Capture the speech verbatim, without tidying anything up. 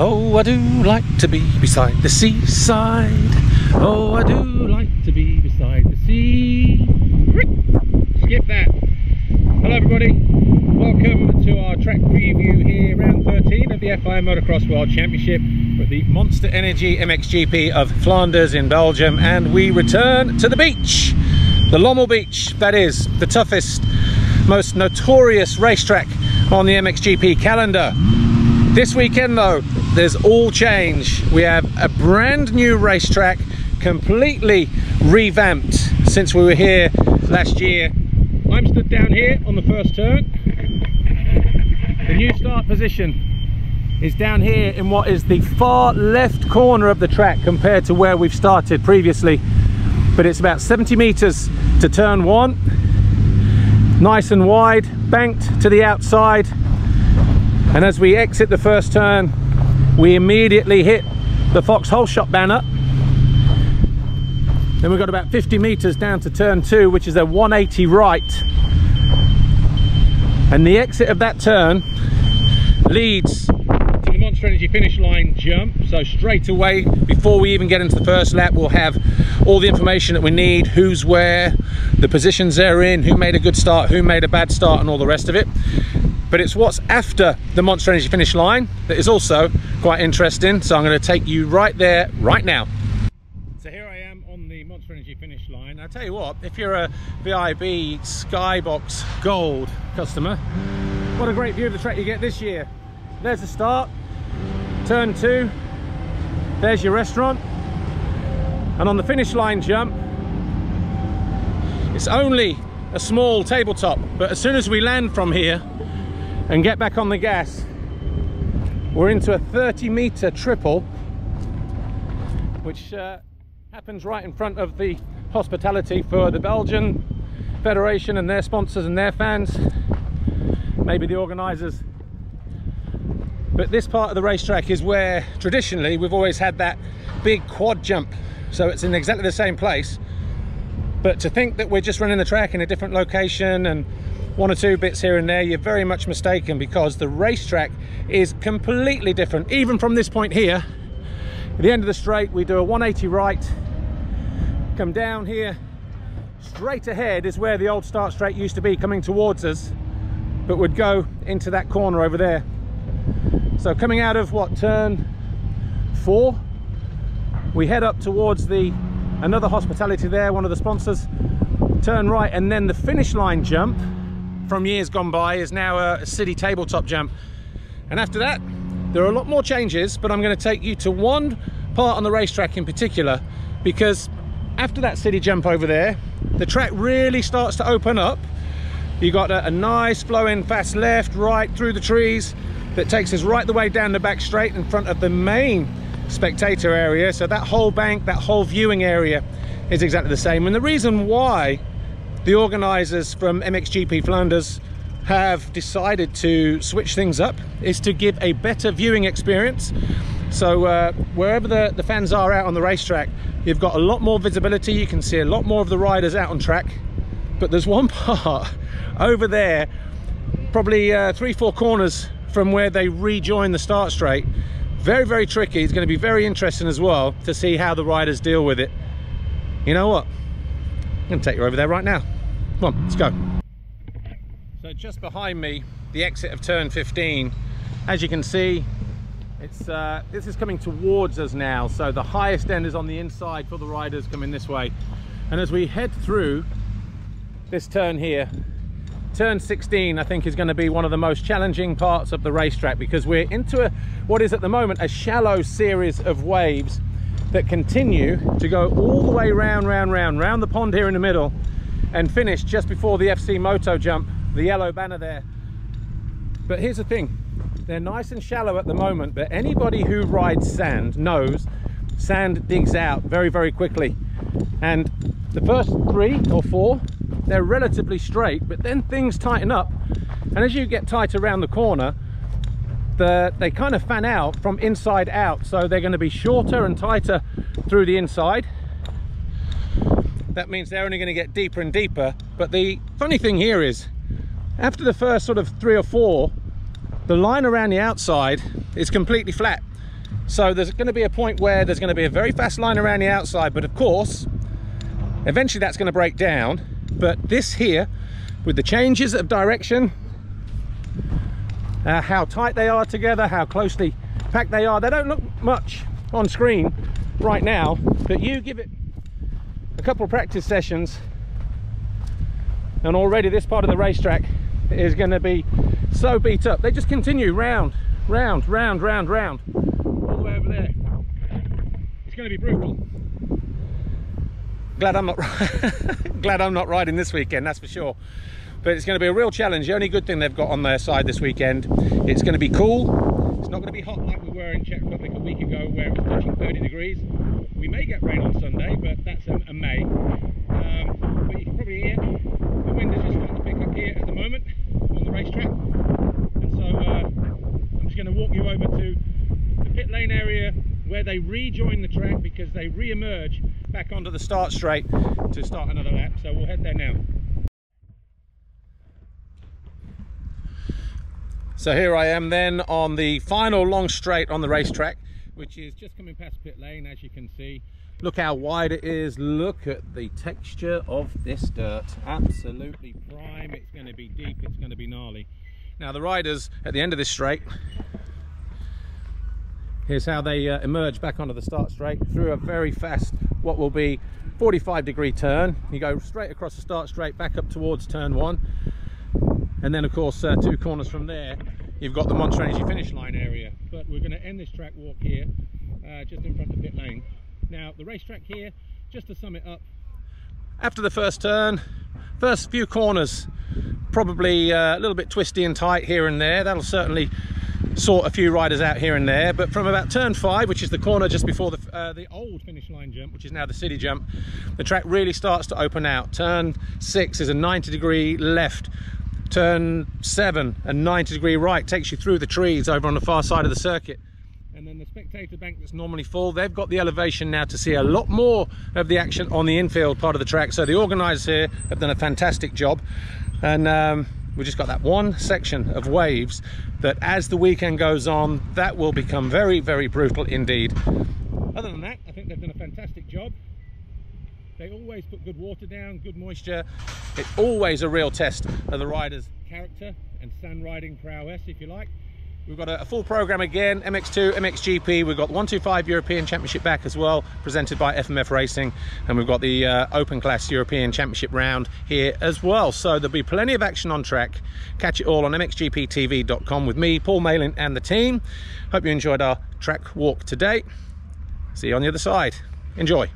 Oh, I do like to be beside the seaside. Oh, I do like to be beside the sea. Skip that. Hello everybody, welcome to our track preview here, round thirteen of the F I M Motocross World Championship with the Monster Energy M X G P of Flanders in Belgium, and we return to the beach, the Lommel Beach, that is the toughest, most notorious racetrack on the M X G P calendar. This weekend though, there's all change. We have a brand new racetrack, completely revamped since we were here last year. I'm stood down here on the first turn. The new start position is down here in what is the far left corner of the track compared to where we've started previously, but it's about seventy meters to turn one. Nice and wide, banked to the outside, and as we exit the first turn we immediately hit the Foxhole Shot banner. Then we've got about fifty meters down to turn two, which is a one eighty right, and the exit of that turn leads to the Monster Energy finish line jump. So straight away, before we even get into the first lap, we'll have all the information that we need: who's where, the positions they're in, who made a good start, who made a bad start, and all the rest of it. But it's what's after the Monster Energy finish line that is also quite interesting, so I'm going to take you right there right now. So here I am on the Monster Energy finish line. I'll tell you what, if you're a vib Skybox Gold customer, what a great view of the track you get this year. There's the start, turn two, there's your restaurant, and on the finish line jump it's only a small tabletop, but as soon as we land from here and get back on the gas, we're into a thirty meter triple, which uh, happens right in front of the hospitality for the Belgian Federation and their sponsors and their fans, maybe the organisers. But this part of the racetrack is where traditionally we've always had that big quad jump, so it's in exactly the same place. But to think that we're just running the track in a different location and one or two bits here and there, you're very much mistaken, because the racetrack is completely different. Even from this point here, at the end of the straight, we do a one eighty right, come down here. Straight ahead is where the old start straight used to be, coming towards us, but would go into that corner over there. So coming out of what, turn four, we head up towards the another hospitality there, one of the sponsors, turn right, and then the finish line jump from years gone by is now a city tabletop jump. And after that there are a lot more changes, but I'm going to take you to one part on the racetrack in particular, because after that city jump over there, the track really starts to open up. You've got a, a nice flowing fast left, right through the trees that takes us right the way down the back straight in front of the main spectator area. So that whole bank, that whole viewing area is exactly the same. And the reason why the organisers from M X G P Flanders have decided to switch things up is to give a better viewing experience. So uh, wherever the, the fans are out on the racetrack, you've got a lot more visibility, you can see a lot more of the riders out on track. But there's one part over there, probably uh, three, four corners from where they rejoin the start straight. Very, very tricky. It's going to be very interesting as well to see how the riders deal with it. You know what? I'm going to take you over there right now. Come on, let's go. So just behind me, the exit of turn fifteen, as you can see, it's uh, this is coming towards us now, so the highest end is on the inside for the riders coming this way. And as we head through this turn here, turn sixteen I think is going to be one of the most challenging parts of the racetrack, because we're into a, what is at the moment a shallow series of waves that continue to go all the way round, round, round, round the pond here in the middle and finish just before the F C Moto jump, the yellow banner there. But here's the thing, they're nice and shallow at the moment, but anybody who rides sand knows sand digs out very, very quickly. And the first three or four, they're relatively straight, but then things tighten up, and as you get tight around the corner, the, they kind of fan out from inside out, so they're going to be shorter and tighter through the inside. That means they're only going to get deeper and deeper. But the funny thing here is, after the first sort of three or four, the line around the outside is completely flat. So there's going to be a point where there's going to be a very fast line around the outside, but of course eventually that's going to break down. But this here, with the changes of direction, uh, how tight they are together, how closely packed they are, they don't look much on screen right now, but you give it a couple of practice sessions and already this part of the racetrack is going to be so beat up. They just continue round, round, round, round, round, all the way over there. It's going to be brutal. Glad I'm not glad I'm not riding this weekend, that's for sure. But it's going to be a real challenge. The only good thing they've got on their side this weekend, it's going to be cool. It's not going to be hot like we were in Czech Republic a week ago, where it was touching thirty degrees. We may get rain on Sunday, but that's a, a May. Um, but you can probably hear the wind is just starting to pick up here at the moment on the racetrack. And so uh, I'm just going to walk you over to the pit lane area, where they rejoin the track because they re-emerge back onto the start straight to start another lap. So we'll head there now. So here I am then on the final long straight on the racetrack, which is just coming past pit lane, as you can see. Look how wide it is. Look at the texture of this dirt. Absolutely prime. It's going to be deep. It's going to be gnarly. Now the riders at the end of this straight, here's how they uh, emerge back onto the start straight through a very fast, what will be forty-five degree turn. You go straight across the start straight back up towards turn one. And then of course, uh, two corners from there, you've got the Monster Energy finish line area. But we're gonna end this track walk here, uh, just in front of pit lane. Now the racetrack here, just to sum it up. After the first turn, first few corners, probably uh, a little bit twisty and tight here and there. That'll certainly sort a few riders out here and there, but from about turn five, which is the corner just before the, uh, the old finish line jump, which is now the city jump, the track really starts to open out. Turn six is a ninety degree left, turn seven a ninety degree right, takes you through the trees over on the far side of the circuit. And then the spectator bank that's normally full, they've got the elevation now to see a lot more of the action on the infield part of the track. So the organisers here have done a fantastic job, and um, we've just got that one section of waves that, as the weekend goes on, that will become very, very brutal indeed. Other than that, I think they've done a fantastic job. They always put good water down, good moisture. It's always a real test of the rider's character and sand riding prowess, if you like. We've got a full programme again, M X two, M X G P. We've got the one two five European Championship back as well, presented by F M F Racing. And we've got the uh, Open Class European Championship round here as well. So there'll be plenty of action on track. Catch it all on m x g p t v dot com with me, Paul Malin, and the team. Hope you enjoyed our track walk today. See you on the other side. Enjoy.